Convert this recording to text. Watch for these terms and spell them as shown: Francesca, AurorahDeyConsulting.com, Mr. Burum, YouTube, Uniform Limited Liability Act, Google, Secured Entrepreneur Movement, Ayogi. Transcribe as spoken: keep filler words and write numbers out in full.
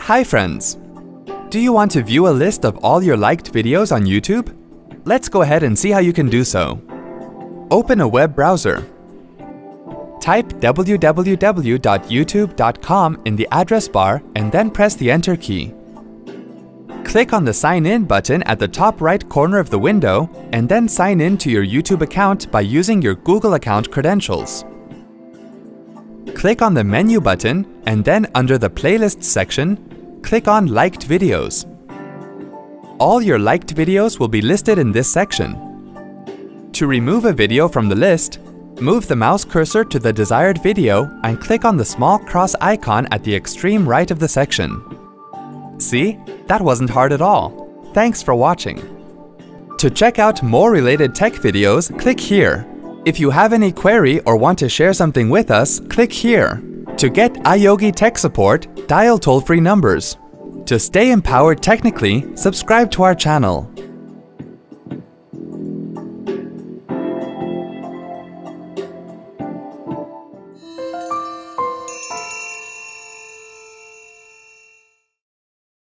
Hi friends! Do you want to view a list of all your liked videos on YouTube? Let's go ahead and see how you can do so. Open a web browser. Type w w w dot youtube dot com in the address bar and then press the Enter key. Click on the Sign In button at the top right corner of the window and then sign in to your YouTube account by using your Google account credentials. Click on the Menu button and then under the Playlist section, click on Liked Videos. All your liked videos will be listed in this section. To remove a video from the list, move the mouse cursor to the desired video and click on the small cross icon at the extreme right of the section. See? That wasn't hard at all. Thanks for watching. To check out more related tech videos, click here. If you have any query or want to share something with us, click here. To get Ayogi tech support, dial toll-free numbers. To stay empowered technically, subscribe to our channel.